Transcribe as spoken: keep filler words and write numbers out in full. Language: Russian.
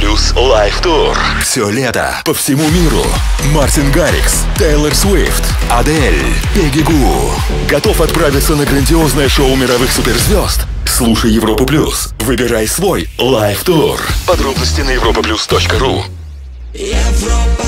Плюс Live Tour. Все лето по всему миру. Мартин Гаррикс, Тейлор Свифт, Адель, Пегги Гу. Готов отправиться на грандиозное шоу мировых суперзвезд? Слушай Европу Плюс. Выбирай свой Live Tour. Подробности на европа плюс точка ру. Европа.